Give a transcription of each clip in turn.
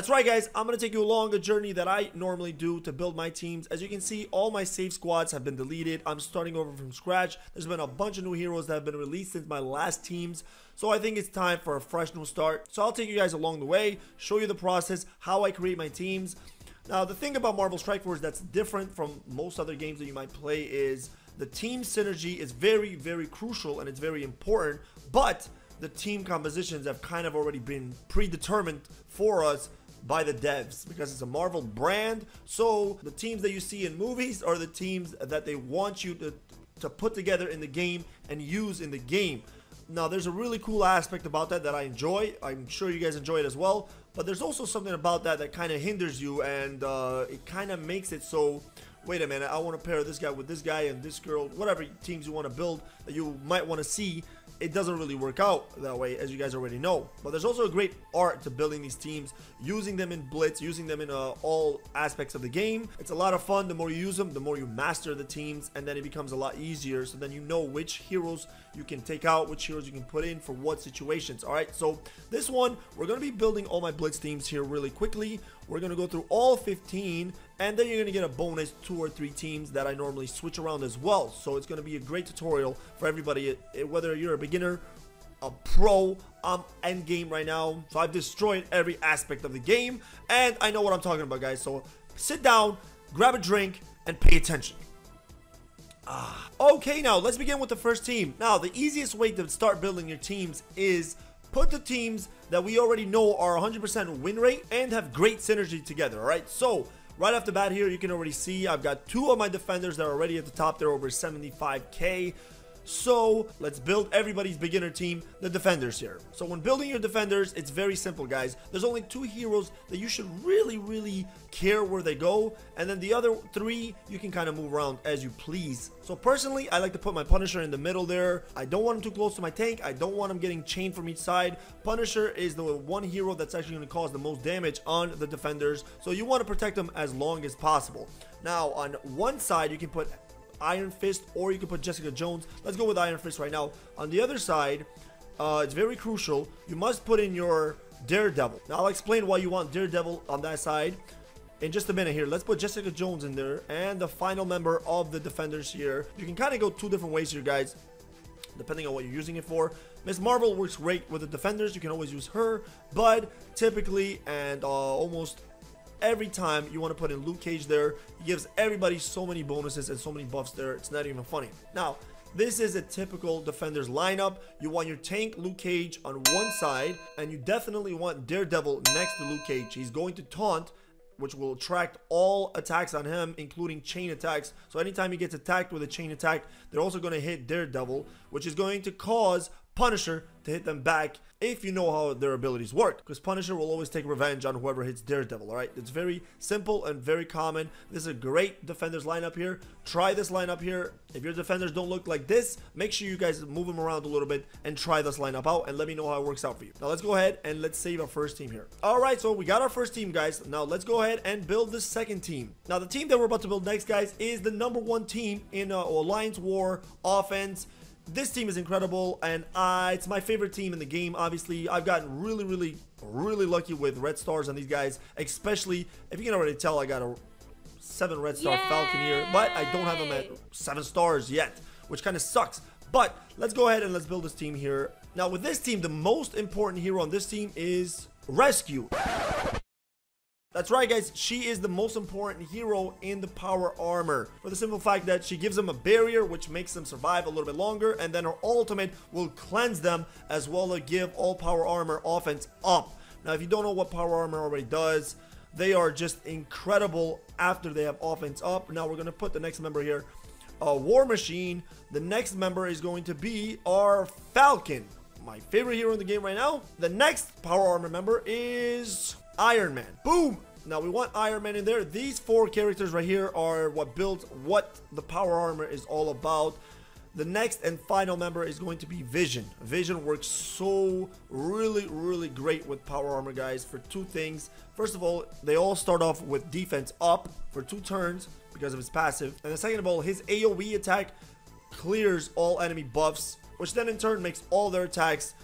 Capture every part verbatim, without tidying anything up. That's right, guys, I'm gonna take you along a journey that I normally do to build my teams. As you can see, all my save squads have been deleted. I'm starting over from scratch. There's been a bunch of new heroes that have been released since my last teams, so I think it's time for a fresh new start. So I'll take you guys along the way, show you the process, how I create my teams. Now, the thing about Marvel Strike Force that's different from most other games that you might play is the team synergy is very, very crucial and it's very important, but the team compositions have kind of already been predetermined for us by the devs because it's a Marvel brand. So the teams that you see in movies are the teams that they want you to, to put together in the game and use in the game. Now, there's a really cool aspect about that that I enjoy. I'm sure you guys enjoy it as well, but there's also something about that that kind of hinders you, and uh, it kind of makes it so, wait a minute, I want to pair this guy with this guy and this girl, whatever teams you want to build that you might want to see. It doesn't really work out that way, as you guys already know. But there's also a great art to building these teams, using them in blitz, using them in uh, all aspects of the game. It's a lot of fun. The more you use them, the more you master the teams, and then it becomes a lot easier. So then you know which heroes you can take out, which heroes you can put in for what situations. All right, so this one, we're going to be building all my blitz teams here really quickly. We're going to go through all fifteen, and then you're going to get a bonus two or three teams that I normally switch around as well. So it's going to be a great tutorial for everybody, whether you're a beginner, a pro. I'm end game right now, so I've destroyed every aspect of the game, and I know what I'm talking about, guys. So sit down, grab a drink, and pay attention. Ah, okay, now let's begin with the first team. Now, the easiest way to start building your teams is put the teams that we already know are one hundred percent win rate and have great synergy together. All right, so right off the bat here, you can already see I've got two of my defenders that are already at the top. They're over seventy-five K. So let's build everybody's beginner team, the defenders here. So when building your defenders, it's very simple, guys. There's only two heroes that you should really, really care where they go. And then the other three, you can kind of move around as you please. So personally, I like to put my Punisher in the middle there. I don't want him too close to my tank. I don't want him getting chained from each side. Punisher is the one hero that's actually going to cause the most damage on the defenders. So you want to protect them as long as possible. Now, on one side, you can put Iron Fist, or you can put Jessica Jones. Let's go with Iron Fist right now. On the other side, uh, it's very crucial. You must put in your Daredevil. Now, I'll explain why you want Daredevil on that side in just a minute here. Let's put Jessica Jones in there. And the final member of the defenders here. You can kind of go two different ways here, guys, depending on what you're using it for. Miss Marvel works great with the defenders. You can always use her. But typically, and uh, almost every time, you want to put in Luke Cage there. He gives everybody so many bonuses and so many buffs there, it's not even funny. Now, this is a typical defenders lineup. You want your tank Luke Cage on one side, and you definitely want Daredevil next to Luke Cage. He's going to taunt, which will attract all attacks on him, including chain attacks. So anytime he gets attacked with a chain attack, they're also going to hit Daredevil, which is going to cause Punisher to hit them back, if you know how their abilities work, because Punisher will always take revenge on whoever hits Daredevil. All right, it's very simple and very common. This is a great defenders lineup here. Try this lineup here. If your defenders don't look like this, make sure you guys move them around a little bit and try this lineup out, and let me know how it works out for you. Now let's go ahead and let's save our first team here. All right, so we got our first team, guys. Now let's go ahead and build the second team. Now the team that we're about to build next, guys, is the number one team in uh, Alliance War offense. This team is incredible, and uh, it's my favorite team in the game, obviously. I've gotten really, really, really lucky with red stars on these guys, especially if you can already tell I got a seven red star Yay! Falcon here, but I don't have him at seven stars yet, which kind of sucks. But let's go ahead and let's build this team here. Now, with this team, the most important hero on this team is Rescue. That's right, guys, she is the most important hero in the power armor, for the simple fact that she gives them a barrier, which makes them survive a little bit longer, and then her ultimate will cleanse them, as well as give all power armor offense up. Now, if you don't know what power armor already does, they are just incredible after they have offense up. Now, we're going to put the next member here, uh, War Machine. The next member is going to be our Falcon, my favorite hero in the game right now. The next power armor member is Iron Man. Boom! Now we want Iron Man in there. These four characters right here are what builds what the power armor is all about. The next and final member is going to be Vision. Vision works so really, really great with power armor, guys, for two things. First of all, they all start off with defense up for two turns because of his passive. And the second of all, his A O E attack clears all enemy buffs, which then in turn makes all their attacks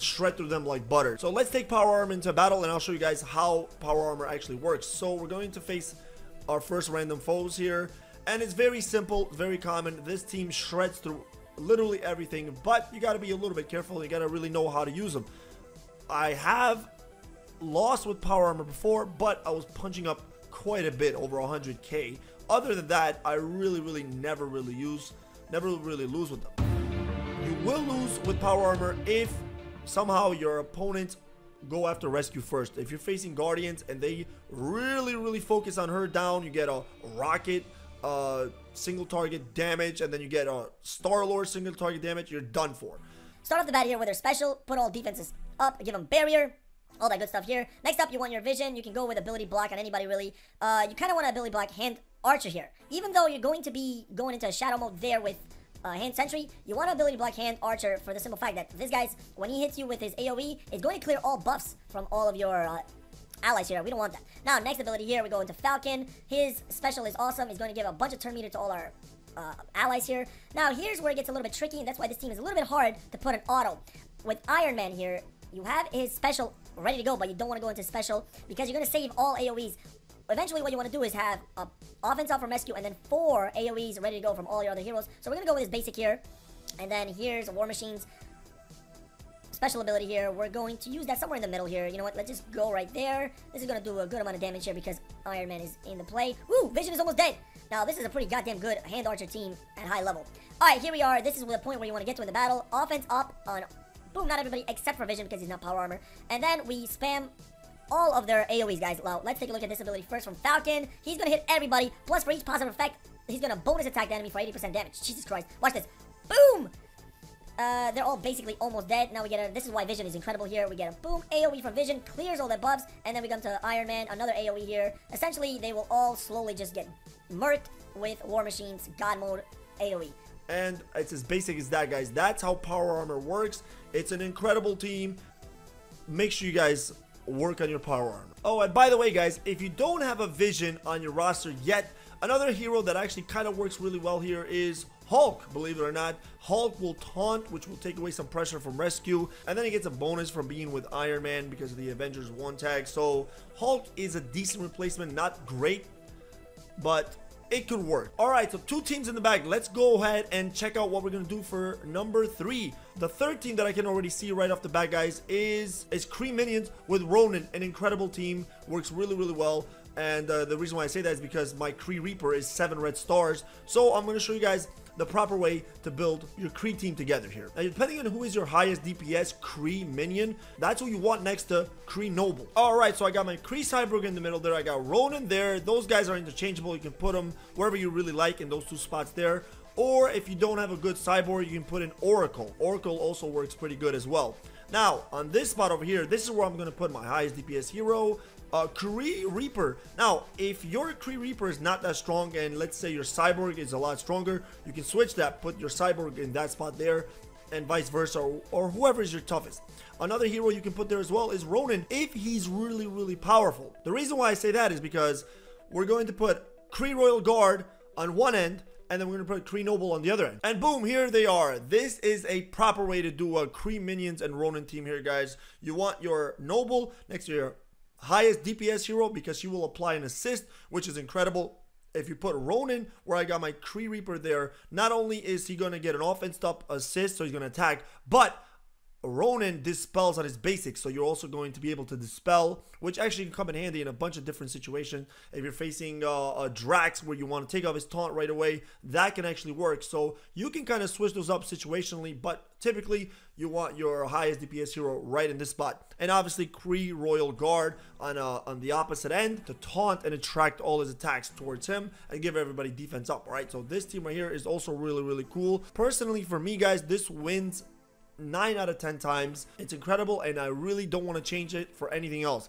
shred through them like butter. So let's take power armor into battle and I'll show you guys how power armor actually works. So we're going to face our first random foes here, and it's very simple, very common. This team shreds through literally everything, but you got to be a little bit careful. You got to really know how to use them. I have lost with power armor before, but I was punching up quite a bit, over one hundred K. Other than that, I really really never really use never really lose with them. You will lose with power armor if somehow your opponent go after Rescue first. If you're facing Guardians and they really really focus on her down, you get a Rocket uh single target damage, and then you get a Star-Lord single target damage, you're done for. Start off the bat here with her special, put all defenses up, give them barrier, all that good stuff here. Next up, you want your Vision. You can go with ability block on anybody really. Uh, you kind of want to ability block Hand Archer here. Even though you're going to be going into a shadow mode there with uh, Hand Sentry, you want to ability block Hand Archer for the simple fact that this guy's, when he hits you with his AoE, it's going to clear all buffs from all of your uh, allies here. We don't want that. Now, next ability here, we go into Falcon. His special is awesome. He's going to give a bunch of turn meter to all our uh, allies here. Now, here's where it gets a little bit tricky, and that's why this team is a little bit hard to put an auto. With Iron Man here, you have his special ready to go, but you don't want to go into special because you're going to save all AoEs. Eventually, what you want to do is have a offense out from Rescue and then four AoEs ready to go from all your other heroes. So we're going to go with his basic here. And then here's War Machine's special ability here. We're going to use that somewhere in the middle here. You know what? Let's just go right there. This is going to do a good amount of damage here because Iron Man is in the play. Woo! Vision is almost dead. Now, this is a pretty goddamn good Hand Archer team at high level. All right, here we are. This is the point where you want to get to in the battle. Offense up on... boom, not everybody except for Vision because he's not power armor. And then we spam all of their AoEs, guys. Now, let's take a look at this ability first from Falcon. He's going to hit everybody. Plus, for each positive effect, he's going to bonus attack the enemy for eighty percent damage. Jesus Christ. Watch this. Boom! Uh, they're all basically almost dead. Now we get a... this is why Vision is incredible here. We get a boom AoE from Vision. Clears all the buffs. And then we come to Iron Man. Another AoE here. Essentially, they will all slowly just get murked with War Machine's God Mode AoE. And it's as basic as that, guys. That's how power armor works. It's an incredible team. Make sure you guys work on your power armor. Oh, and by the way, guys, if you don't have a Vision on your roster yet, another hero that actually kind of works really well here is Hulk. Believe it or not, Hulk will taunt, which will take away some pressure from Rescue, and then he gets a bonus from being with Iron Man because of the Avengers one tag. So Hulk is a decent replacement, not great, but it could work. All right, so two teams in the bag. Let's go ahead and check out what we're gonna do for number three. The third team that I can already see right off the bat, guys, is is Kree Minions with Ronin. An incredible team, works really really well. And uh, the reason why I say that is because my Kree Reaper is seven red stars. So I'm gonna show you guys the proper way to build your Kree team together here. Now, depending on who is your highest D P S Kree Minion, that's who you want next to Kree Noble. All right, so I got my Kree Cyborg in the middle there. I got Ronin there. Those guys are interchangeable. You can put them wherever you really like in those two spots there. Or if you don't have a good Cyborg, you can put in Oracle. Oracle also works pretty good as well. Now, on this spot over here, this is where I'm going to put my highest D P S hero, uh, Kree Reaper. Now, if your Kree Reaper is not that strong, and let's say your Cyborg is a lot stronger, you can switch that, put your Cyborg in that spot there, and vice versa, or, or whoever is your toughest. Another hero you can put there as well is Ronin, if he's really, really powerful. The reason why I say that is because we're going to put Kree Royal Guard on one end, and then we're going to put Kree Noble on the other end. And boom, here they are. This is a proper way to do a Kree Minions and Ronin team here, guys. You want your Noble next to your highest D P S hero because she will apply an assist, which is incredible. If you put Ronin, where I got my Kree Reaper there, not only is he going to get an offense top assist, so he's going to attack, but Ronin dispels on his basics, so you're also going to be able to dispel, which actually can come in handy in a bunch of different situations. If you're facing uh, a Drax where you want to take off his taunt right away, that can actually work. So you can kind of switch those up situationally, but typically you want your highest D P S hero right in this spot, and obviously Kree Royal Guard on uh, on the opposite end to taunt and attract all his attacks towards him and give everybody defense up. All right, so this team right here is also really really cool. Personally, for me, guys, this wins nine out of ten times. It's incredible, and I really don't want to change it for anything else.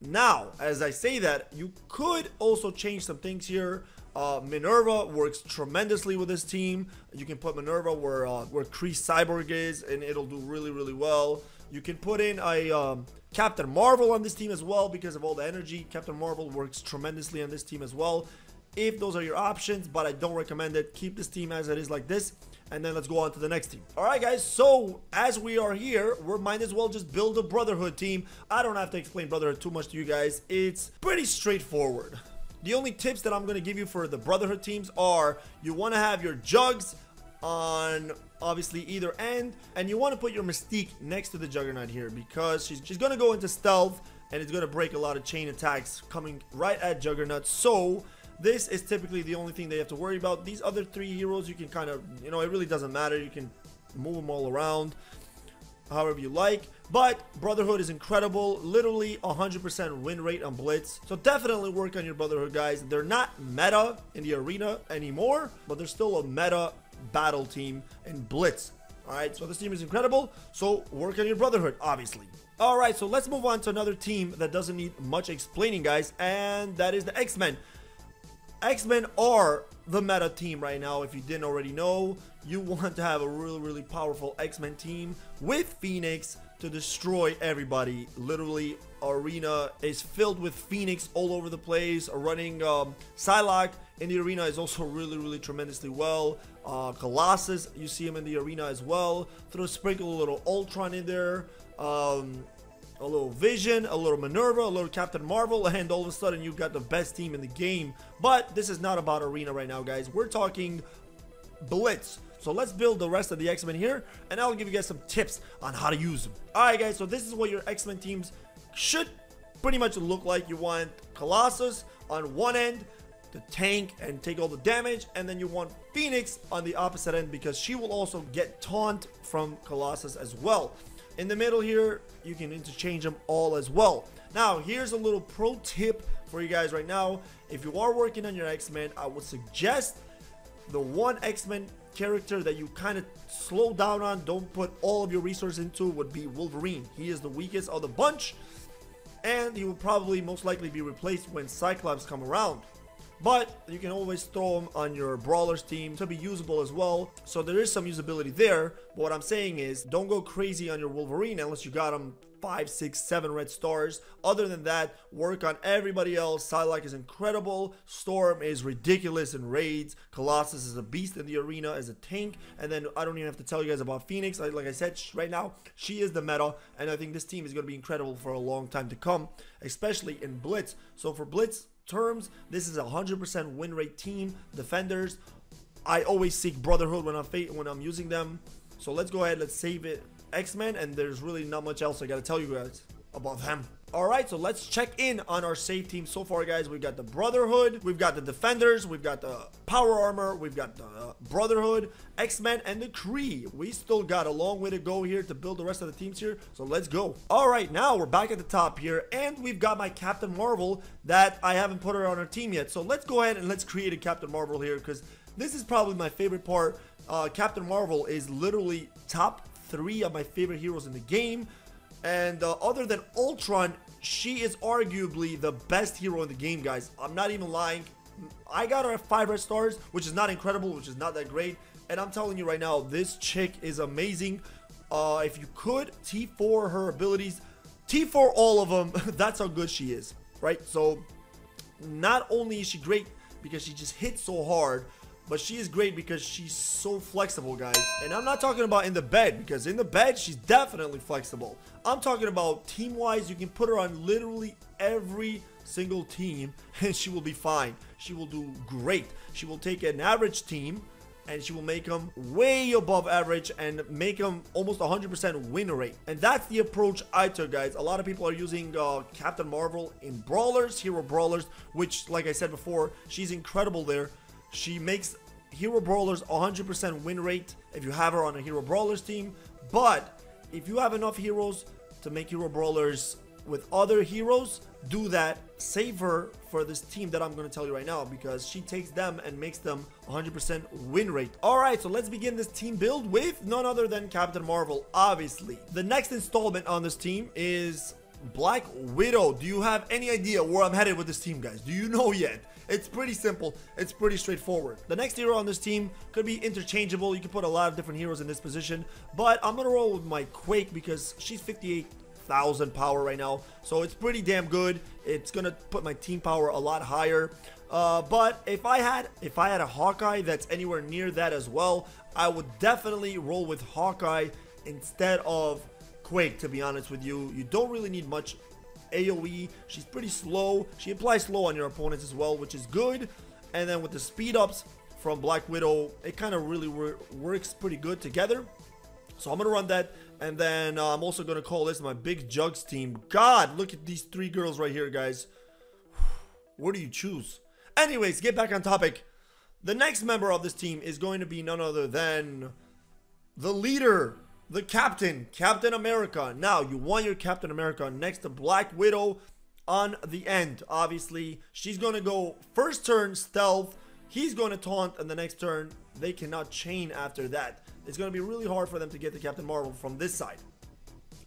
Now, as I say that, you could also change some things here. Uh, Minerva works tremendously with this team. You can put Minerva where uh, where Kree Cyborg is, and it'll do really really well. You can put in a um, Captain Marvel on this team as well because of all the energy. Captain Marvel works tremendously on this team as well, if those are your options, but I don't recommend it. Keep this team as it is like this. and then let's go on to the next team. Alright guys, so as we are here, we might as well just build a Brotherhood team. I don't have to explain Brotherhood too much to you guys. It's pretty straightforward. The only tips that I'm going to give you for the Brotherhood teams are you want to have your Jugs on obviously either end, and you want to put your Mystique next to the Juggernaut here, because she's, she's going to go into stealth and it's going to break a lot of chain attacks coming right at Juggernaut. So this is typically the only thing that you have to worry about. These other three heroes, you can kind of, you know, it really doesn't matter. You can move them all around however you like. But Brotherhood is incredible, literally one hundred percent win rate on Blitz. So definitely work on your Brotherhood, guys. They're not meta in the arena anymore, but they're still a meta battle team in Blitz. All right, so this team is incredible. So work on your Brotherhood, obviously. All right, so let's move on to another team that doesn't need much explaining, guys, and that is the X-Men. X-Men are the meta team right now. If you didn't already know, you want to have a really, really powerful X-Men team with Phoenix to destroy everybody. Literally, arena is filled with Phoenix all over the place. Running um, Psylocke in the arena is also really, really tremendously well. Uh, Colossus, you see him in the arena as well. Throw sprinkle a little Ultron in there. Um, a little Vision, a little Minerva, a little Captain Marvel, and all of a sudden you've got the best team in the game. But this is not about arena right now, guys. We're talking Blitz. So let's build the rest of the X-Men here, and I'll give you guys some tips on how to use them. Alright guys, so this is what your X-Men teams should pretty much look like. You want Colossus on one end to tank and take all the damage, and then you want Phoenix on the opposite end, because she will also get taunt from Colossus as well. In the middle here, you can interchange them all as well. Now, here's a little pro tip for you guys right now. If you are working on your X-Men, I would suggest the one X-Men character that you kind of slow down on, don't put all of your resources into, would be Wolverine. He is the weakest of the bunch, and he will probably most likely be replaced when Cyclops come around. But you can always throw them on your Brawlers team to be usable as well. So there is some usability there. But what I'm saying is, don't go crazy on your Wolverine unless you got him five, six, seven red stars. Other than that, work on everybody else. Psylocke is incredible. Storm is ridiculous in raids. Colossus is a beast in the arena as a tank. And then I don't even have to tell you guys about Phoenix. Like, like I said, right now, she is the meta. And I think this team is going to be incredible for a long time to come, especially in Blitz. So for Blitz terms, this is a one hundred percent win rate team. Defenders, I always seek Brotherhood when I'm when I'm using them. So let's go ahead, let's save it X-Men, and there's really not much else I gotta tell you guys about them. All right, so let's check in on our save team so far, guys. We've got the Brotherhood, we've got the Defenders, we've got the Power Armor, we've got the uh, Brotherhood, X-Men, and the Kree. We still got a long way to go here to build the rest of the teams here, so let's go. All right, now we're back at the top here, and we've got my Captain Marvel that I haven't put her on our team yet. So let's go ahead and let's create a Captain Marvel here, because this is probably my favorite part. Uh, Captain Marvel is literally top three of my favorite heroes in the game. And uh, other than Ultron, she is arguably the best hero in the game, guys. I'm not even lying. I got her at five red stars, which is not incredible, which is not that great. And I'm telling you right now, this chick is amazing. Uh, if you could T four her abilities, T four all of them. That's how good she is, right? So not only is she great because she just hits so hard, but she is great because she's so flexible, guys. And I'm not talking about in the bed, because in the bed, she's definitely flexible. I'm talking about team-wise, you can put her on literally every single team, and she will be fine. She will do great. She will take an average team, and she will make them way above average and make them almost one hundred percent win rate. And that's the approach I took, guys. A lot of people are using uh, Captain Marvel in Brawlers, Hero Brawlers, which, like I said before, she's incredible there. She makes Hero Brawlers one hundred percent win rate if you have her on a Hero Brawlers team. But if you have enough heroes to make Hero Brawlers with other heroes, do that. Save her for this team that I'm going to tell you right now, because she takes them and makes them one hundred percent win rate. All right, so let's begin this team build with none other than Captain Marvel, obviously. The next installment on this team is Black Widow. Do you have any idea where I'm headed with this team, guys? Do you know yet? It's pretty simple. It's pretty straightforward. The next hero on this team could be interchangeable. You can put a lot of different heroes in this position, but I'm gonna roll with my Quake because she's fifty-eight thousand power right now, so it's pretty damn good. It's gonna put my team power a lot higher. Uh, but if I had if I had a Hawkeye that's anywhere near that as well, I would definitely roll with Hawkeye instead of Quake, to be honest with you. You don't really need much A O E. She's pretty slow. She applies slow on your opponents as well, which is good. And then with the speed ups from Black Widow, it kind of really wor works pretty good together. So I'm gonna run that, and then uh, I'm also gonna call this my big Jugs team. God, look at these three girls right here, guys. Where do you choose? Anyways, get back on topic. The next member of this team is going to be none other than the leader, the captain, Captain America. Now, you want your Captain America next to Black Widow on the end. Obviously, she's going to go first turn stealth. He's going to taunt, and the next turn, they cannot chain after that. It's going to be really hard for them to get to Captain Marvel from this side.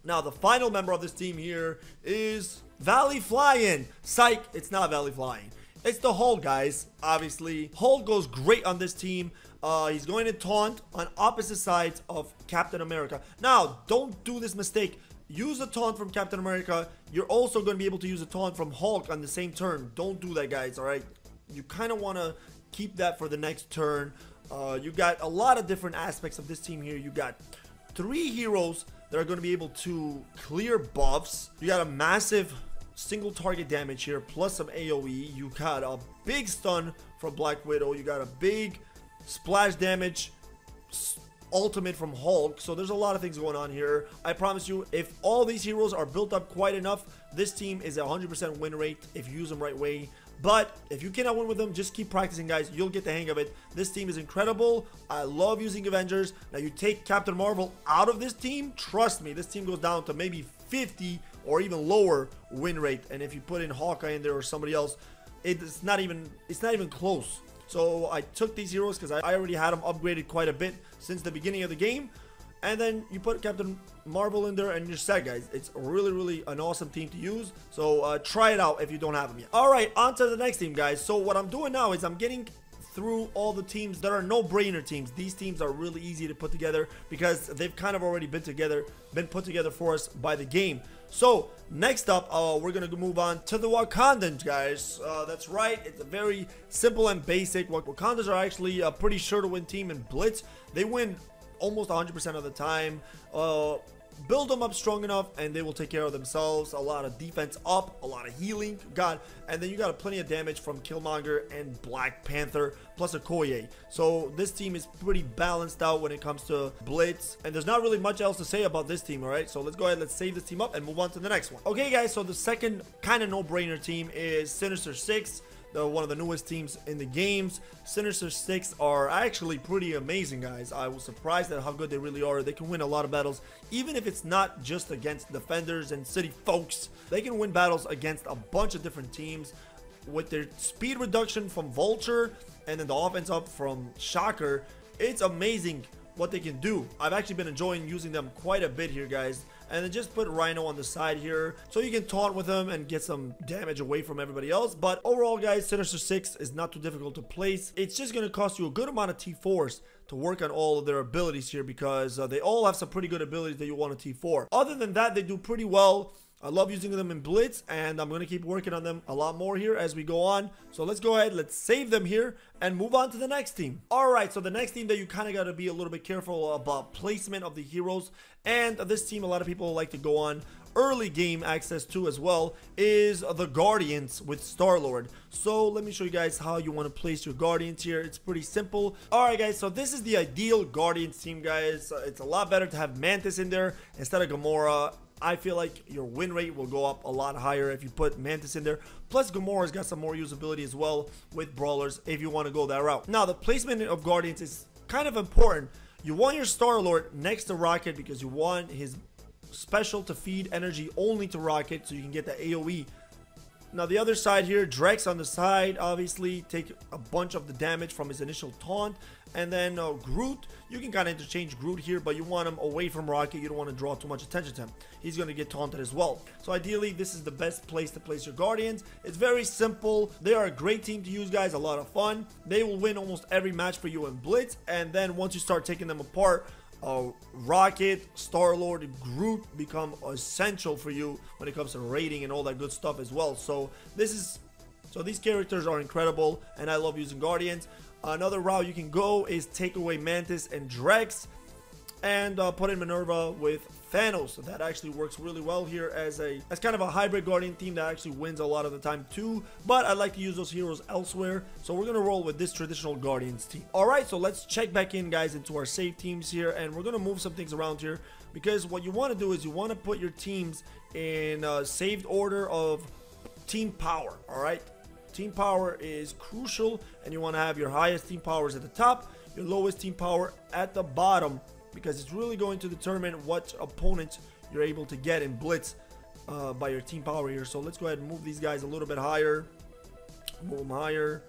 Now, the final member of this team here is Valley Flying. Psych, it's not Valley Flying. It's the Hulk, guys. Obviously, Hulk goes great on this team. Uh, he's going to taunt on opposite sides of Captain America. Now, don't do this mistake. Use a taunt from Captain America. You're also going to be able to use a taunt from Hulk on the same turn. Don't do that, guys, all right? You kind of want to keep that for the next turn. Uh, you got a lot of different aspects of this team here. You got three heroes that are going to be able to clear buffs. You got a massive single target damage here, plus some A O E. You got a big stun from Black Widow. You got a big splash damage ultimate from Hulk. So there's a lot of things going on here. I promise you, if all these heroes are built up quite enough, this team is a one hundred percent win rate if you use them right way. But if you cannot win with them, just keep practicing, guys. You'll get the hang of it. This team is incredible. I love using Avengers. Now, you take Captain Marvel out of this team, trust me, this team goes down to maybe fifty or even lower win rate. And if you put in Hawkeye in there or somebody else, it's not even it's not even close. So I took these heroes because I already had them upgraded quite a bit since the beginning of the game. And then you put Captain Marvel in there and you're set, guys. It's really, really an awesome team to use. So uh, try it out if you don't have them yet. All right, on to the next team, guys. So what I'm doing now is I'm getting through all the teams that are no-brainer teams. These teams are really easy to put together because they've kind of already been together, been put together for us by the game. So next up, uh, we're gonna move on to the Wakandans, guys. Uh, that's right, it's a very simple and basic. Wakandans are actually a pretty sure-to-win team in Blitz. They win almost one hundred percent of the time. Uh, build them up strong enough and they will take care of themselves. A lot of defense up, a lot of healing, god, and then you got plenty of damage from Killmonger and Black Panther, plus Okoye. So this team is pretty balanced out when it comes to Blitz, and there's not really much else to say about this team. All right, so let's go ahead, let's save this team up and move on to the next one. Okay, guys, so the second kind of no-brainer team is Sinister Six, the one of the newest teams in the games. Sinister Six are actually pretty amazing, guys. I was surprised at how good they really are. They can win a lot of battles, even if it's not just against defenders and city folks. They can win battles against a bunch of different teams with their speed reduction from Vulture and then the offense up from Shocker. It's amazing what they can do. I've actually been enjoying using them quite a bit here, guys. And then just put Rhino on the side here so you can taunt with him and get some damage away from everybody else. But overall, guys, Sinister Six is not too difficult to place. It's just going to cost you a good amount of T fours to work on all of their abilities here, because uh, they all have some pretty good abilities that you want to T four. Other than that, they do pretty well. I love using them in Blitz, and I'm going to keep working on them a lot more here as we go on. So let's go ahead, let's save them here and move on to the next team. All right, so the next team that you kind of got to be a little bit careful about placement of the heroes, and this team a lot of people like to go on early game access to as well, is the Guardians with Star-Lord. So let me show you guys how you want to place your Guardians here. It's pretty simple. All right, guys, so this is the ideal Guardians team, guys. It's a lot better to have Mantis in there instead of Gamora. I feel like your win rate will go up a lot higher if you put Mantis in there. Plus, Gamora's got some more usability as well with Brawlers if you want to go that route. Now, the placement of Guardians is kind of important. You want your Star-Lord next to Rocket because you want his special to feed energy only to Rocket so you can get the A O E. Now, the other side here, Drax on the side, obviously, take a bunch of the damage from his initial taunt. And then uh, Groot, you can kind of interchange Groot here, but you want him away from Rocket. You don't want to draw too much attention to him. He's going to get taunted as well. So ideally, this is the best place to place your Guardians. It's very simple. They are a great team to use, guys. A lot of fun. They will win almost every match for you in Blitz. And then once you start taking them apart, uh, Rocket, Star-Lord, Groot become essential for you when it comes to raiding and all that good stuff as well. So this is, so these characters are incredible, and I love using Guardians. Another route you can go is take away Mantis and Drax, and uh, put in Minerva with Thanos. That actually works really well here as a as kind of a hybrid Guardian team that actually wins a lot of the time too, but I like to use those heroes elsewhere, so we're gonna roll with this traditional Guardians team. Alright, so let's check back in, guys, into our save teams here, and we're gonna move some things around here, because what you want to do is you want to put your teams in a saved order of team power. Alright, team power is crucial, and you want to have your highest team powers at the top, your lowest team power at the bottom, because it's really going to determine what opponents you're able to get in blitz uh, by your team power here. So let's go ahead and move these guys a little bit higher, move them higher,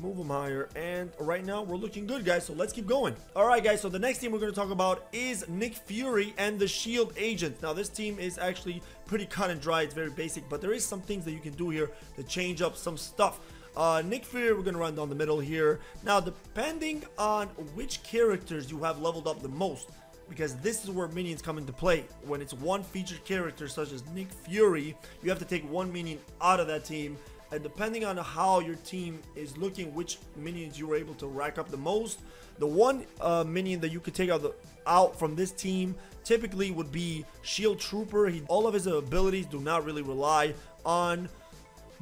move them higher, and right now we're looking good, guys, so let's keep going. All right, guys, so the next team we're going to talk about is Nick Fury and the Shield Agents. Now this team is actually pretty cut and dry, it's very basic, but there is some things that you can do here to change up some stuff. Uh, Nick Fury, we're gonna run down the middle here. Now depending on which characters you have leveled up the most, because this is where minions come into play. When it's one featured character such as Nick Fury, you have to take one minion out of that team, and depending on how your team is looking, which minions you were able to rack up the most, the one uh, minion that you could take out, the, out from this team typically would be Shield Trooper. He, all of his abilities do not really rely on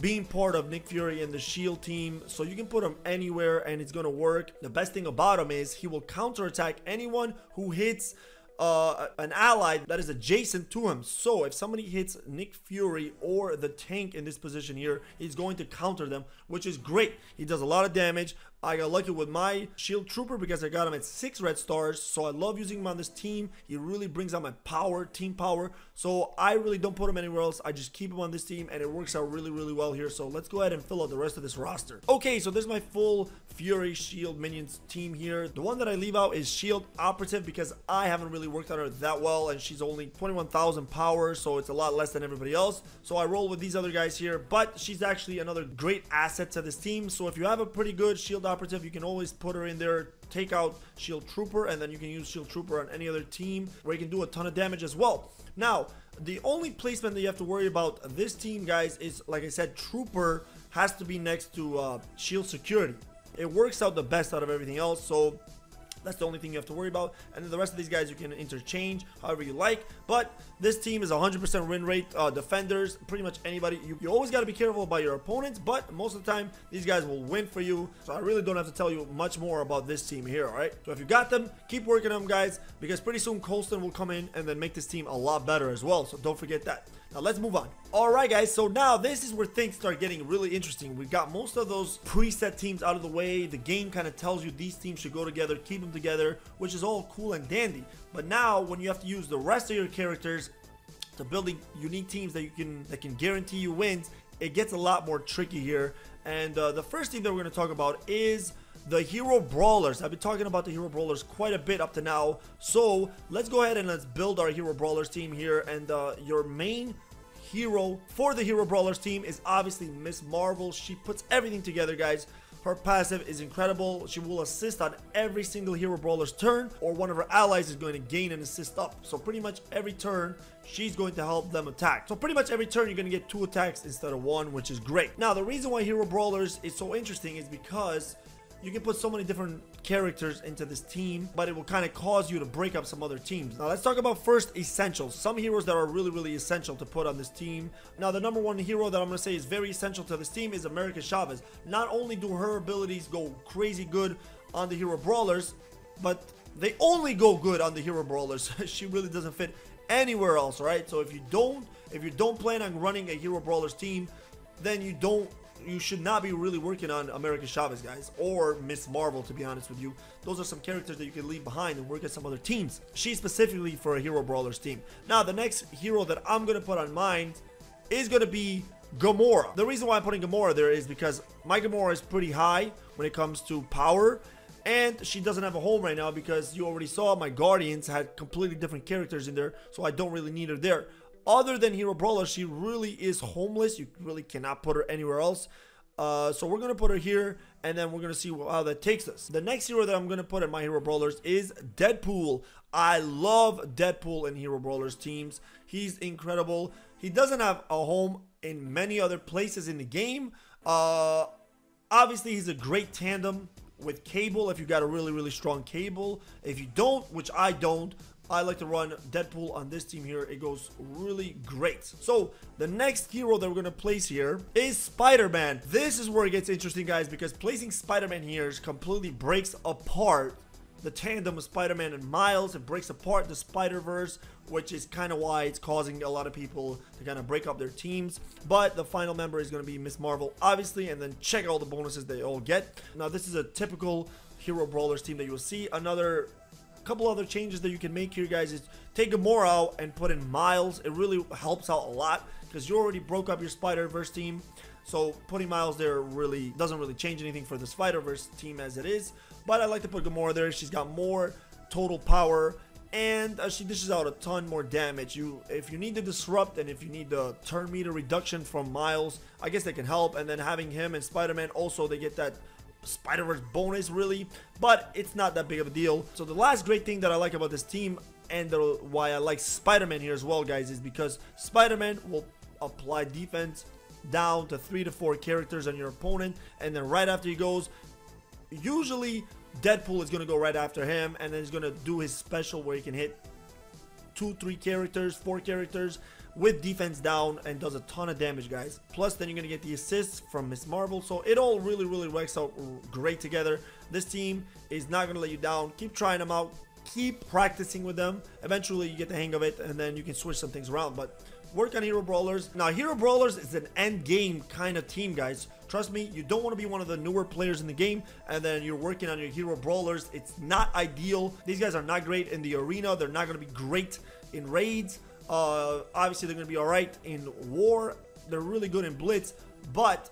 being part of Nick Fury and the Shield team, so you can put him anywhere and it's gonna work. The best thing about him is he will counterattack anyone who hits uh, an ally that is adjacent to him. So if somebody hits Nick Fury or the tank in this position here, he's going to counter them, which is great. He does a lot of damage. I got lucky with my Shield Trooper because I got him at six red stars, so I love using him on this team. He really brings out my power, team power, so I really don't put him anywhere else. I just keep him on this team, and it works out really, really well here. So let's go ahead and fill out the rest of this roster. Okay, so there's my full Fury Shield minions team here. The one that I leave out is Shield Operative because I haven't really worked on her that well, and she's only twenty-one thousand power, so it's a lot less than everybody else. So I roll with these other guys here, but she's actually another great asset to this team. So if you have a pretty good Shield Operative, you can always put her in there, take out Shield Trooper, and then you can use Shield Trooper on any other team where you can do a ton of damage as well. Now the only placement that you have to worry about this team, guys, is, like I said, Trooper has to be next to uh, Shield Security. It works out the best out of everything else, so that's the only thing you have to worry about, and then the rest of these guys you can interchange however you like. But this team is one hundred percent win rate, uh, defenders, pretty much anybody. You, you always got to be careful about your opponents, but most of the time these guys will win for you, so I really don't have to tell you much more about this team here. All right, so if you got them, keep working on them, guys, because pretty soon Colston will come in and then make this team a lot better as well, so don't forget that. Now let's move on. All right, guys, so now this is where things start getting really interesting. We got most of those preset teams out of the way. The game kind of tells you these teams should go together, keep them together, which is all cool and dandy. But now when you have to use the rest of your characters to build unique teams that you can that can guarantee you wins, it gets a lot more tricky here. And uh, the first team that we're going to talk about is the Hero Brawlers. I've been talking about the Hero Brawlers quite a bit up to now, so let's go ahead and let's build our Hero Brawlers team here. And uh, your main hero for the Hero Brawlers team is obviously Miss Marvel. She puts everything together, guys. Her passive is incredible. She will assist on every single Hero Brawler's turn, or one of her allies is going to gain an assist up. So pretty much every turn, she's going to help them attack. So pretty much every turn, you're going to get two attacks instead of one, which is great. Now, the reason why Hero Brawlers is so interesting is because you can put so many different characters into this team, but it will kind of cause you to break up some other teams. Now let's talk about first essentials, some heroes that are really, really essential to put on this team. Now the number one hero that I'm going to say is very essential to this team is America Chavez. Not only do her abilities go crazy good on the Hero Brawlers, but they only go good on the Hero Brawlers. She really doesn't fit anywhere else, right? So if you don't, if you don't plan on running a Hero Brawlers team, then you don't you should not be really working on America Chavez, guys, or Miss Marvel, to be honest with you. Those are some characters that you can leave behind and work at some other teams. She's specifically for a Hero Brawlers team. Now the next hero that I'm gonna put on mine is gonna be Gamora. The reason why I'm putting Gamora there is because my Gamora is pretty high when it comes to power, and she doesn't have a home right now because you already saw my Guardians had completely different characters in there, so I don't really need her there. Other than Hero Brawler, she really is homeless. You really cannot put her anywhere else. Uh, so we're going to put her here. and then we're going to see how that takes us. The next hero that I'm going to put in my Hero Brawlers is Deadpool. I love Deadpool in Hero Brawlers teams. He's incredible. He doesn't have a home in many other places in the game. Uh, obviously, he's a great tandem with Cable if you got a really, really strong Cable. If you don't, which I don't, I like to run Deadpool on this team here. It goes really great. So the next hero that we're going to place here is Spider-Man. This is where it gets interesting, guys, because placing Spider-Man here completely breaks apart the tandem of Spider-Man and Miles. It breaks apart the Spider-Verse, which is kind of why it's causing a lot of people to kind of break up their teams. But the final member is going to be Miss Marvel, obviously, and then check out all the bonuses they all get. Now, this is a typical Hero Brawlers team that you'll see. Another couple other changes that you can make here, guys, is take Gamora out and put in Miles. It really helps out a lot because you already broke up your Spider-Verse team. So putting Miles there really doesn't really change anything for the Spider-Verse team as it is. But I like to put Gamora there. She's got more total power, and uh, she dishes out a ton more damage. You, if you need to disrupt and if you need the turn meter reduction from Miles, I guess they can help. And then having him and Spider-Man also, they get that Spider-Verse bonus really, but it's not that big of a deal. So the last great thing that I like about this team, and the, why I like Spider-Man here as well, guys, is because Spider-Man will apply defense down to three to four characters on your opponent, and then right after he goes, usually Deadpool is going to go right after him, and then he's going to do his special where he can hit two, three characters, four characters with defense down, and does a ton of damage, guys. Plus, then you're going to get the assists from Miss Marvel. So it all really, really works out great together. This team is not going to let you down. Keep trying them out. Keep practicing with them. Eventually, you get the hang of it, and then you can switch some things around. But work on Hero Brawlers. Now, Hero Brawlers is an end game kind of team, guys. Trust me, you don't want to be one of the newer players in the game, and then you're working on your Hero Brawlers. It's not ideal. These guys are not great in the arena. They're not going to be great in raids. Uh, obviously, they're going to be all right in war. They're really good in blitz, but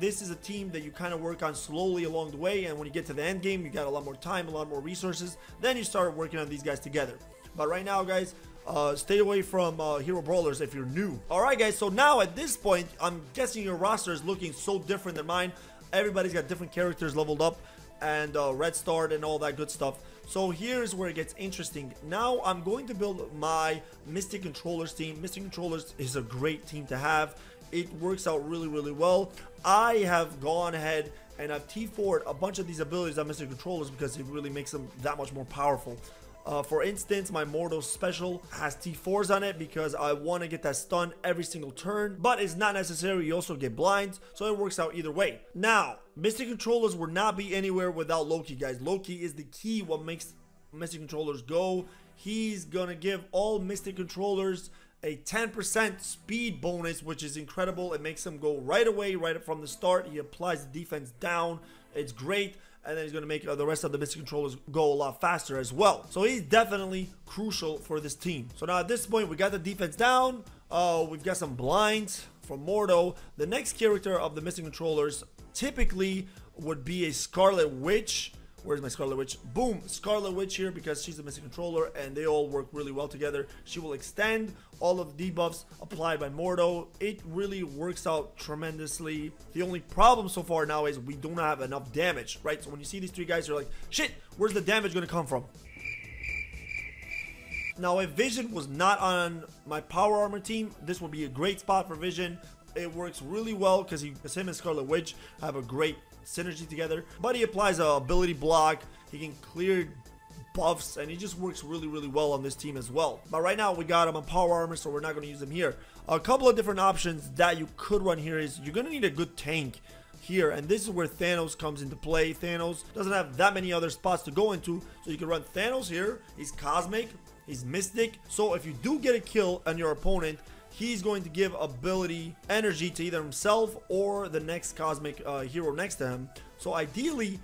this is a team that you kind of work on slowly along the way, and when you get to the end game, you got a lot more time, a lot more resources. Then you start working on these guys together. But right now, guys, uh, stay away from uh, Hero Brawlers if you're new. All right, guys, so now at this point, I'm guessing your roster is looking so different than mine. Everybody's got different characters leveled up, and uh, red starred and all that good stuff. So here's where it gets interesting. Now I'm going to build my Mystic Controllers team. Mystic Controllers is a great team to have. It works out really, really well. I have gone ahead and I've T four'd a bunch of these abilities on Mystic Controllers because it really makes them that much more powerful. Uh, for instance, my Mordo special has T fours on it because I want to get that stun every single turn, but it's not necessary. You also get blinds, so it works out either way. Now, Mystic Controllers will not be anywhere without Loki, guys. Loki is the key, what makes Mystic Controllers go. He's going to give all Mystic Controllers a ten percent speed bonus, which is incredible. It makes him go right away, right from the start. He applies the defense down. It's great. And then he's going to make uh, the rest of the Mystic Controllers go a lot faster as well. So he's definitely crucial for this team. So now at this point, we got the defense down. Uh, we've got some blinds from Mordo. The next character of the Mystic Controllers typically would be a Scarlet Witch. Where's my Scarlet Witch? Boom! Scarlet Witch here because she's the Mystic Controller and they all work really well together. She will extend all of the debuffs applied by Mordo. It really works out tremendously. The only problem so far now is we do not have enough damage, right? So when you see these three guys, you're like, shit, where's the damage going to come from? Now, if Vision was not on my Power Armor team, this would be a great spot for Vision. It works really well because him and Scarlet Witch have a great synergy together, but he applies a ability block, he can clear buffs, and he just works really, really well on this team as well. But right now we got him on Power Armor, so we're not going to use him here. A couple of different options that you could run here is you're going to need a good tank here, and this is where Thanos comes into play. Thanos doesn't have that many other spots to go into, so you can run Thanos here. He's cosmic, he's mystic, so if you do get a kill on your opponent, he's going to give ability energy to either himself or the next cosmic uh, hero next to him. So ideally,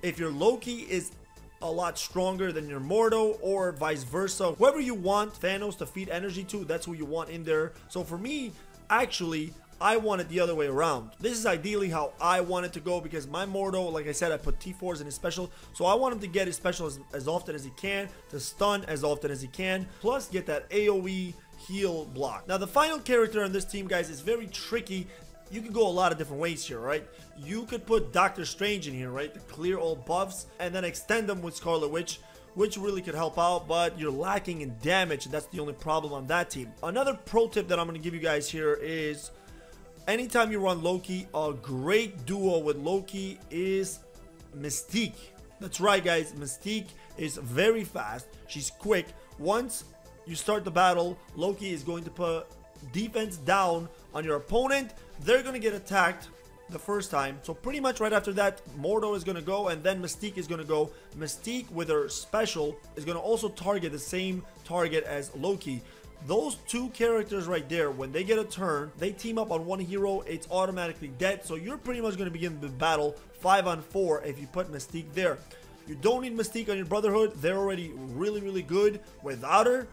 if your Loki is a lot stronger than your Mordo or vice versa, whoever you want Thanos to feed energy to, that's who you want in there. So for me, actually, I want it the other way around. This is ideally how I want it to go because my Mordo, like I said, I put T fours in his special. So I want him to get his special as, as often as he can, to stun as often as he can, plus get that AoE heal block. Now the final character on this team, guys, is very tricky you could go a lot of different ways here, right? You could put Doctor Strange in here, right, to clear all buffs and then extend them with Scarlet Witch, which really could help out, but you're lacking in damage, and that's the only problem on that team. Another pro tip that I'm going to give you guys here is anytime you run Loki, a great duo with Loki is Mystique. That's right, guys. Mystique is very fast. She's quick. Once you start the battle, Loki is going to put defense down on your opponent. They're going to get attacked the first time, so pretty much right after that Mordo is gonna go, and then Mystique is gonna go. Mystique with her special is gonna also target the same target as Loki. Those two characters right there, when they get a turn, they team up on one hero, it's automatically dead. So you're pretty much gonna begin the battle five on four if you put Mystique there. You don't need Mystique on your Brotherhood, they're already really really good without her.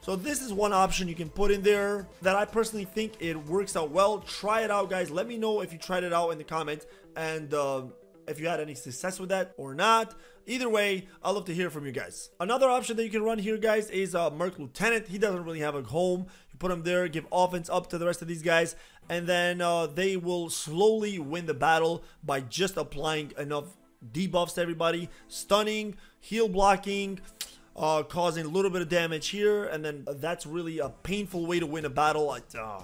So this is one option you can put in there that I personally think it works out well. Try it out, guys. Let me know if you tried it out in the comments and uh, if you had any success with that or not. Either way, I'd love to hear from you guys. Another option that you can run here, guys, is uh, Merc Lieutenant. He doesn't really have a home. You put him there, give offense up to the rest of these guys, and then uh, they will slowly win the battle by just applying enough debuffs to everybody. Stunning, heal blocking, Uh, causing a little bit of damage here, and then uh, that's really a painful way to win a battle. It, uh,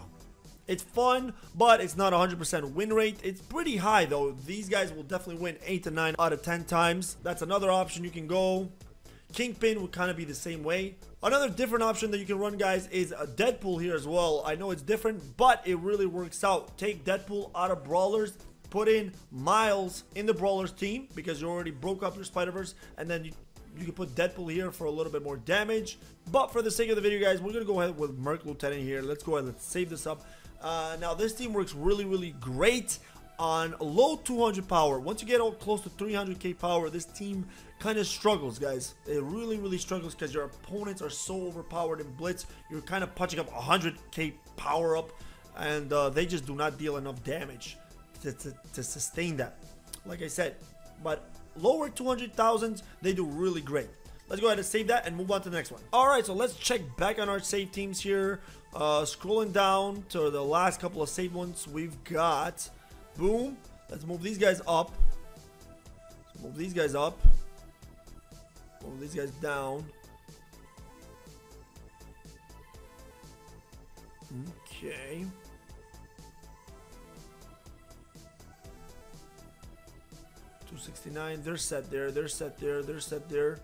it's fun, but it's not one hundred percent win rate. It's pretty high though. These guys will definitely win eight to nine out of ten times. That's another option you can go. Kingpin would kind of be the same way. Another different option that you can run, guys, is a Deadpool here as well. I know it's different, but it really works out. Take Deadpool out of Brawlers. Put in Miles in the Brawlers team because you already broke up your Spider-Verse, and then you You can put Deadpool here for a little bit more damage. But for the sake of the video, guys, we're going to go ahead with Merc Lieutenant here. Let's go ahead and save this up. Uh, now, this team works really, really great on low two hundred power. Once you get all close to three hundred K power, this team kind of struggles, guys. It really, really struggles because your opponents are so overpowered in Blitz. You're kind of punching up one hundred K power up, and uh, they just do not deal enough damage to, to, to sustain that, like I said. But lower two hundred thousands, they do really great. Let's go ahead and save that and move on to the next one. All right, so let's check back on our save teams here. Uh, scrolling down to the last couple of save ones we've got. Boom. Let's move these guys up. Let's move these guys up. Move these guys down. Okay. two sixty-nine, they're set there, they're set there, they're set there.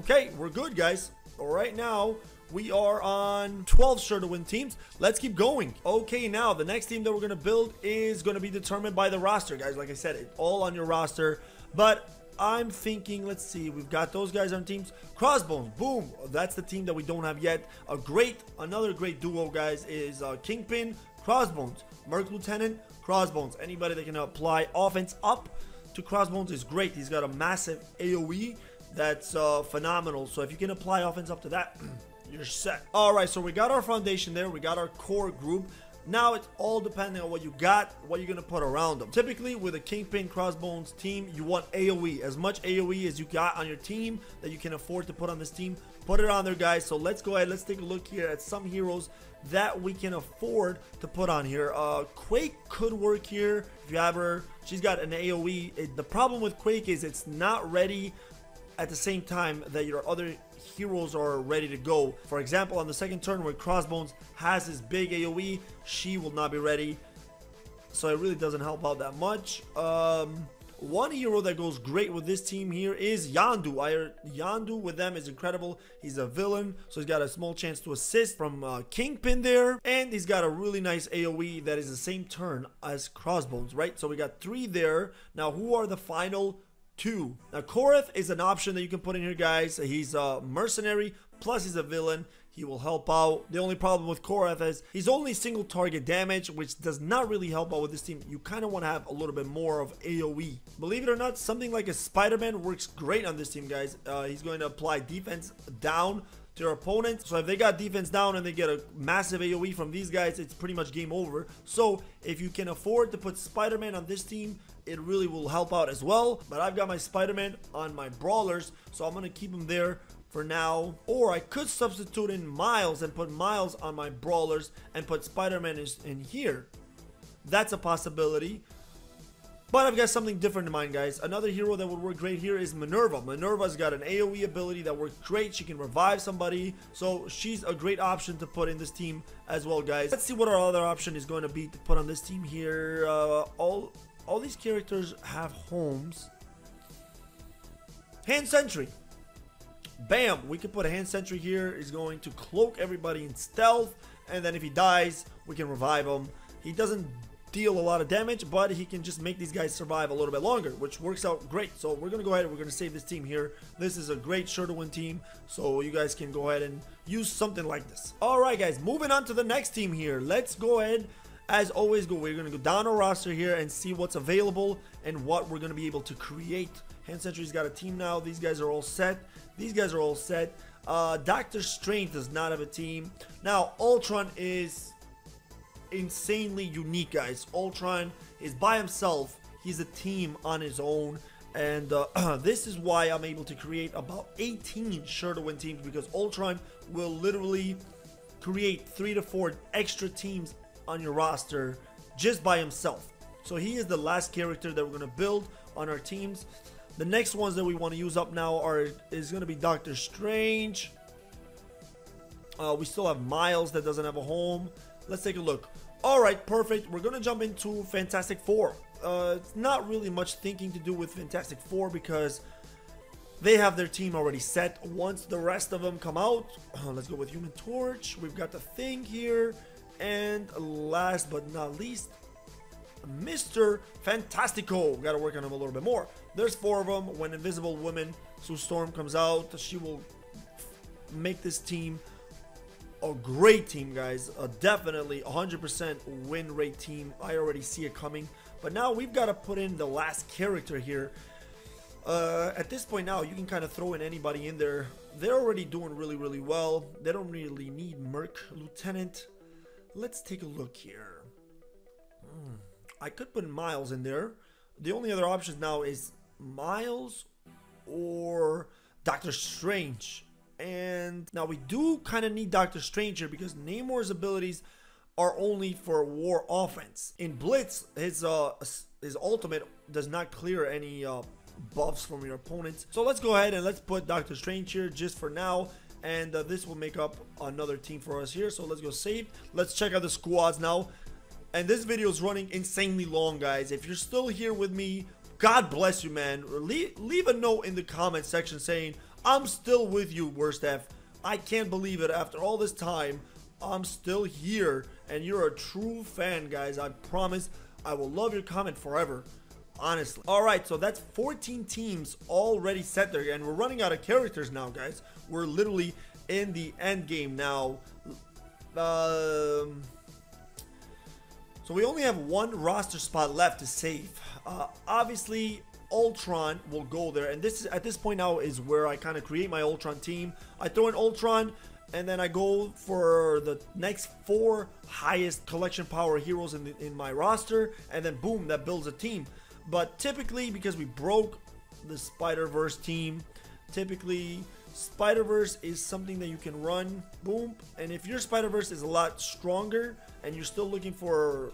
Okay, we're good, guys. All right, now we are on twelve sure to win teams. Let's keep going. Okay, now the next team that we're gonna build is gonna be determined by the roster, guys. Like I said, it's all on your roster, but I'm thinking, let's see, we've got those guys on teams. Crossbones, boom, that's the team that we don't have yet. A great, another great duo, guys, is uh, Kingpin, Crossbones, Merc Lieutenant, Crossbones. Anybody that can apply offense up to Crossbones is great. He's got a massive A O E that's uh, phenomenal. So if you can apply offense up to that, you're set. All right, so we got our foundation there. We got our core group. Now it's all depending on what you got, what you're going to put around them. Typically, with a Kingpin Crossbones team, you want A O E. As much A O E as you got on your team that you can afford to put on this team, put it on there, guys. So let's go ahead. Let's take a look here at some heroes that we can afford to put on here. Uh, Quake could work here if you have her. She's got an A O E. It, the problem with Quake is it's not ready at the same time that your other heroes are ready to go. For example, on the second turn where Crossbones has his big A O E, she will not be ready, so it really doesn't help out that much. Um one hero that goes great with this team here is Yondu. I Yondu with them is incredible. He's a villain, so he's got a small chance to assist from uh, Kingpin there, and he's got a really nice A O E that is the same turn as Crossbones, right? So we got three there. Now who are the final two? Now Korath is an option that you can put in here, guys. He's a mercenary, plus he's a villain. He will help out. The only problem with Korath is he's only single target damage, which does not really help out with this team. You kind of want to have a little bit more of A O E. Believe it or not, something like a Spider-Man works great on this team, guys. Uh, he's going to apply defense down to your opponent. So if they got defense down and they get a massive A O E from these guys, it's pretty much game over. So if you can afford to put Spider-Man on this team, it really will help out as well. But I've got my Spider-Man on my Brawlers, so I'm going to keep him there for now. Or I could substitute in Miles and put Miles on my Brawlers and put Spider-Man in here. That's a possibility. But I've got something different in mind, guys. Another hero that would work great here is Minerva. Minerva's got an AoE ability that works great. She can revive somebody. So she's a great option to put in this team as well, guys. Let's see what our other option is going to be to put on this team here. Uh, all, all these characters have homes. Hand Sentry. Bam. We can put a Hand Sentry here. He's going to cloak everybody in stealth. And then if he dies, we can revive him. He doesn't deal a lot of damage, but he can just make these guys survive a little bit longer, which works out great. So we're gonna go ahead and we're gonna save this team here. This is a great sure to win team, so you guys can go ahead and use something like this. All right, guys, moving on to the next team here. Let's go ahead, as always, go we're gonna go down our roster here and see what's available and what we're gonna be able to create. Hand Sentry's got a team now. These guys are all set. These guys are all set. uh Doctor Strange does not have a team now. Ultron is insanely unique, guys. Ultron is by himself. He's a team on his own, and uh, this is why I'm able to create about eighteen sure to win teams, because Ultron will literally create three to four extra teams on your roster just by himself. So he is the last character that we're going to build on our teams. The next ones that we want to use up now are is going to be Doctor Strange. Uh, we still have Miles that doesn't have a home. Let's take a look. All right, perfect. We're gonna jump into Fantastic Four. Uh, it's not really much thinking to do with Fantastic Four because they have their team already set. Once the rest of them come out, uh, let's go with Human Torch. We've got the Thing here, and last but not least, Mister Fantastico. Gotta work on him a little bit more. There's four of them. When Invisible Woman Sue Storm comes out, she will make this team a great team, guys. Uh, definitely one hundred percent win rate team. I already see it coming. But now we've got to put in the last character here. Uh, at this point now, you can kind of throw in anybody in there. They're already doing really, really well. They don't really need Merc Lieutenant. Let's take a look here. Hmm. I could put Miles in there. The only other option now is Miles or Doctor Strange. And now we do kind of need Doctor Strange here because Namor's abilities are only for war offense. In Blitz, his uh his ultimate does not clear any uh buffs from your opponents. So let's go ahead and let's put Doctor Strange here just for now, and uh, this will make up another team for us here. So let's go save. Let's check out the squads now. And this video is running insanely long, guys. If you're still here with me, God bless you, man. Leave, leave a note in the comment section saying, "I'm still with you, Worst F. I can't believe it. After all this time, I'm still here." And you're a true fan, guys. I promise I will love your comment forever, honestly. Alright, so that's fourteen teams already set there. And we're running out of characters now, guys. We're literally in the end game now. Um, so we only have one roster spot left to save. Uh, obviously, Ultron will go there, and this is at this point now is where I kind of create my Ultron team. I throw in Ultron, and then I go for the next four highest collection power heroes in the, in my roster, and then boom, that builds a team. But typically, because we broke the Spider-Verse team, typically Spider-Verse is something that you can run, boom, and if your Spider-Verse is a lot stronger and you're still looking for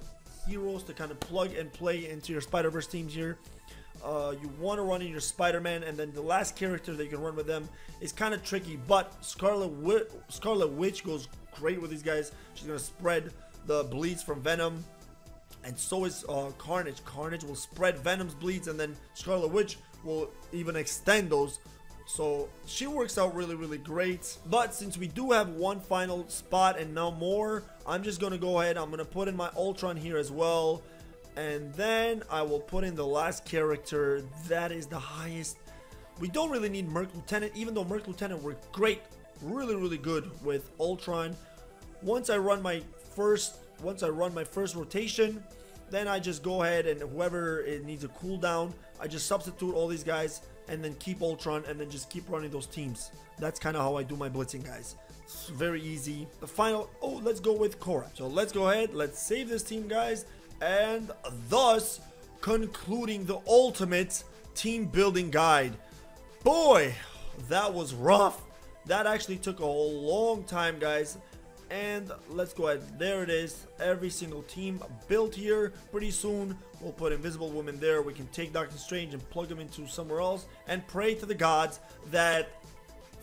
heroes to kind of plug and play into your Spider-Verse teams here, Uh, you want to run in your Spider-Man, and then the last character that you can run with them is kind of tricky, but Scarlet Wi Scarlet Witch goes great with these guys. She's going to spread the bleeds from Venom, and so is uh, Carnage. Carnage will spread Venom's bleeds, and then Scarlet Witch will even extend those. So she works out really, really great. But since we do have one final spot and no more, I'm just going to go ahead. I'm going to put in my Ultron here as well. And then I will put in the last character that is the highest. We don't really need Merc Lieutenant, even though Merc Lieutenant worked great, really, really good with Ultron. Once I run my first, once I run my first rotation, then I just go ahead and whoever it needs a cooldown, I just substitute all these guys and then keep Ultron and then just keep running those teams. That's kind of how I do my blitzing, guys. It's very easy. The final. Oh, let's go with Korra. So let's go ahead. Let's save this team, guys. And thus concluding the ultimate team building guide. Boy, that was rough. That actually took a long time, guys. and let's go ahead, there it is, every single team built here. Pretty soon we'll put Invisible Woman there, we can take Doctor Strange and plug him into somewhere else, and pray to the gods that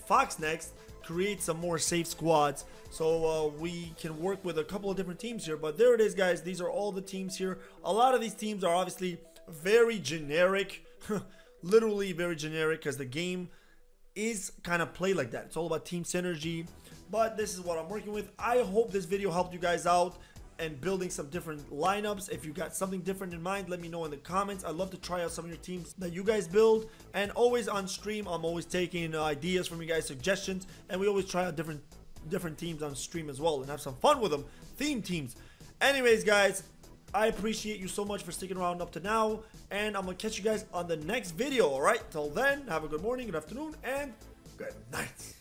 Fox Next create some more safe squads, so uh, we can work with a couple of different teams here. But there it is, guys, these are all the teams here. A lot of these teams are obviously very generic, literally very generic, because the game is kind of played like that. It's all about team synergy, but this is what I'm working with. I hope this video helped you guys out and building some different lineups. If you got something different in mind, let me know in the comments. I'd love to try out some of your teams that you guys build. And always on stream, I'm always taking uh, ideas from you guys, suggestions, and we always try out different different teams on stream as well and have some fun with them, theme teams. Anyways, guys, I appreciate you so much for sticking around up to now, and I'm gonna catch you guys on the next video. All right, till then, have a good morning, good afternoon, and good night.